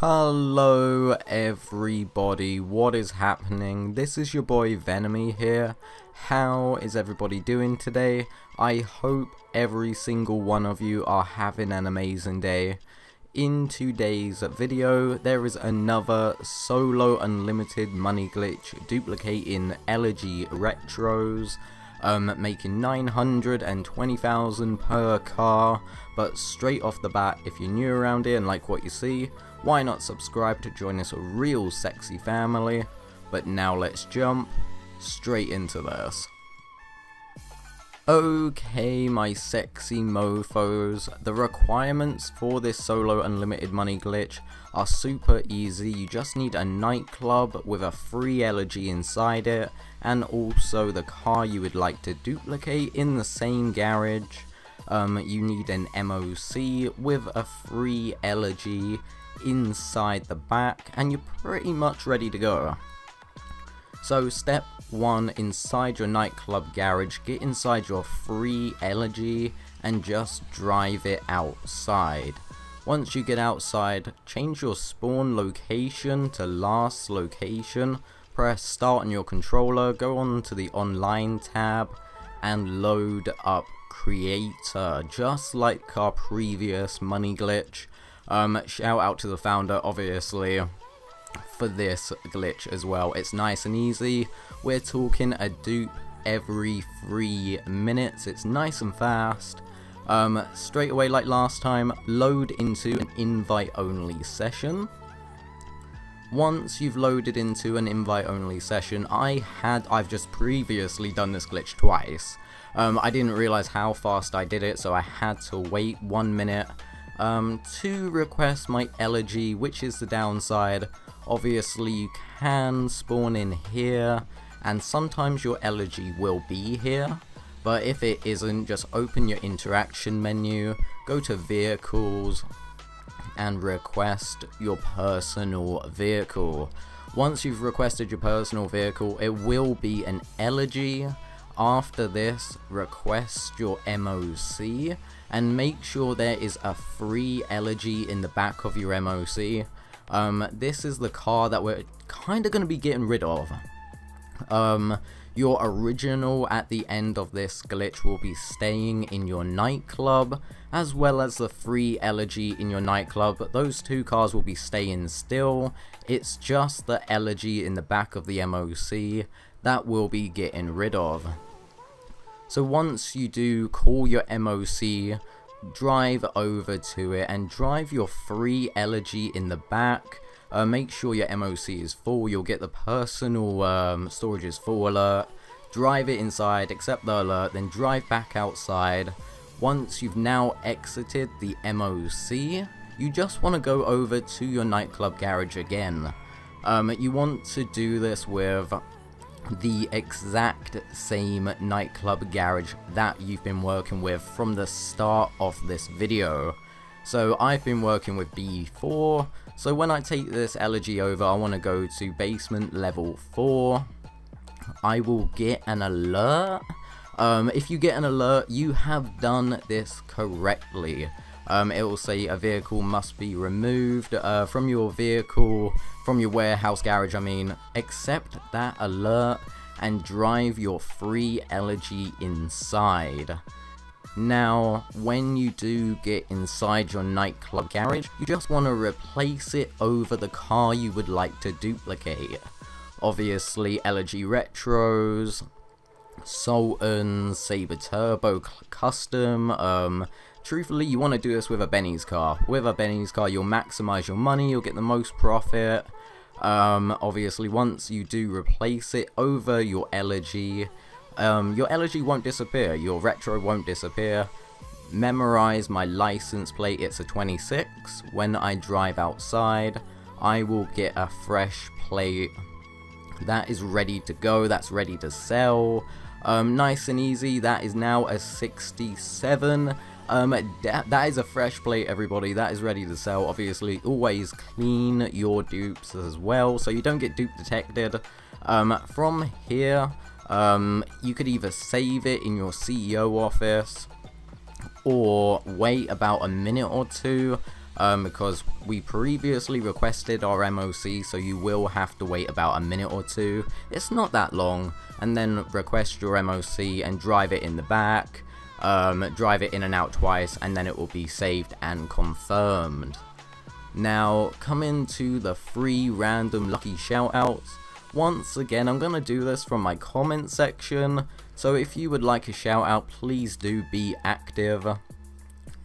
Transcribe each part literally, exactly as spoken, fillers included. Hello everybody, what is happening? This is your boy Venemie here. How is everybody doing today? I hope every single one of you are having an amazing day. In today's video, there is another solo unlimited money glitch duplicating Elegy Retros. Um, making nine hundred twenty thousand per car, but straight off the bat, if you're new around here and like what you see, why not subscribe to join us a real sexy family? But now let's jump straight into this. Okay, my sexy mofos, the requirements for this solo unlimited money glitch are super easy. You just need a nightclub with a free elegy inside it, and also the car you would like to duplicate in the same garage. Um, you need an M O C with a free elegy inside the back, and you're pretty much ready to go. So step one, inside your nightclub garage, get inside your free elegy and just drive it outside. Once you get outside, change your spawn location to last location, press start on your controller, go on to the online tab and load up creator, just like our previous money glitch. Um, shout out to the founder, obviously, for this glitch as well. It's nice and easy. We're talking a dupe every three minutes. It's nice and fast. Um, straight away, like last time, load into an invite only session. Once you've loaded into an invite only session, I had I've just previously done this glitch twice. Um, I didn't realize how fast I did it, so I had to wait one minute um, to request my elegy, which is the downside. Obviously, you can spawn in here, and sometimes your elegy will be here, but if it isn't, just open your interaction menu, go to vehicles, and request your personal vehicle. Once you've requested your personal vehicle, it will be an elegy. After this, request your M O C, and make sure there is a free elegy in the back of your M O C. Um, this is the car that we're kind of going to be getting rid of. Um, your original at the end of this glitch will be staying in your nightclub, as well as the free elegy in your nightclub. Those two cars will be staying still. It's just the elegy in the back of the M O C that we'll be getting rid of. So once you do, call your M O C, drive over to it and drive your free elegy in the back. Uh, make sure your M O C is full, you'll get the personal um, storage is full alert. Drive it inside, accept the alert, then drive back outside. Once you've now exited the M O C, you just want to go over to your nightclub garage again. Um, you want to do this with the exact same nightclub garage that you've been working with from the start of this video. So I've been working with B four, so when I take this elegy over, I want to go to basement level four. I will get an alert. Um, if you get an alert, you have done this correctly. Um, it will say a vehicle must be removed uh, from your vehicle, from your warehouse garage, I mean. Accept that alert and drive your free elegy inside. Now, when you do get inside your nightclub garage, you just want to replace it over the car you would like to duplicate. Obviously, Elegy Retros, Sultan, Saber Turbo Custom. Um, truthfully, you want to do this with a Benny's car. With a Benny's car, you'll maximize your money, you'll get the most profit. Um, obviously, once you do replace it over your elegy, um, your elegy won't disappear, your retro won't disappear. Memorize my license plate, it's a twenty-six. When I drive outside, I will get a fresh plate that is ready to go, that's ready to sell. Um, nice and easy, that is now a sixty-seven. Um, that, that is a fresh plate, everybody, that is ready to sell. Obviously, always clean your dupes as well, so you don't get dupe detected. Um, from here, um, you could either save it in your C E O office, or wait about a minute or two. um, because we previously requested our M O C, so you will have to wait about a minute or two. It's not that long, and then request your M O C and drive it in the back, um, drive it in and out twice, and then it will be saved and confirmed. Now, coming to the three random lucky shoutouts. Once again, I'm going to do this from my comment section, so if you would like a shout out, please do be active.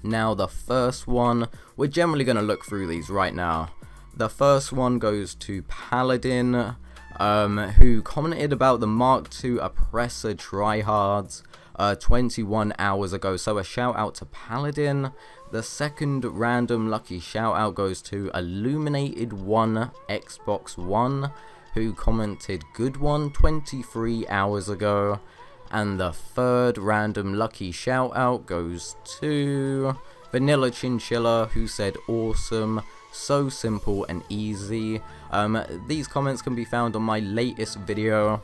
Now the first one, we're generally going to look through these right now. The first one goes to Paladin, um, who commented about the Mark two Oppressor tryhards uh, twenty-one hours ago, so a shout out to Paladin. The second random lucky shout out goes to Illuminated One Xbox One, who commented good one twenty-three hours ago. And the third random lucky shout out goes to Vanilla Chinchilla, who said awesome, so simple and easy. Um, these comments can be found on my latest video.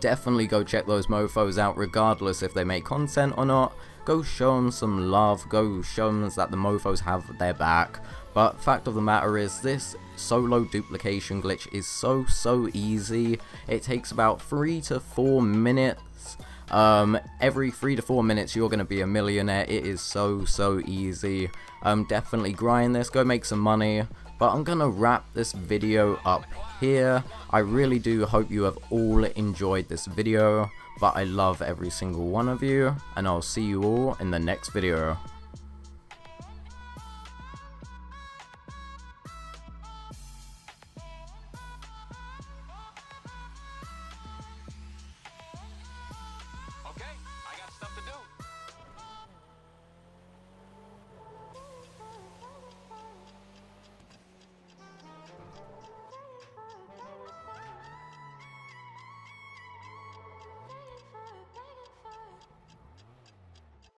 Definitely go check those mofos out, regardless if they make content or not. Go show them some love, go show them that the mofos have their back. But fact of the matter is, this solo duplication glitch is so so easy. It takes about three to four minutes. Um, every three to four minutes, you're gonna be a millionaire. It is so so easy. Um, definitely grind this. Go make some money. But I'm gonna wrap this video up here. I really do hope you have all enjoyed this video. But I love every single one of you, and I'll see you all in the next video.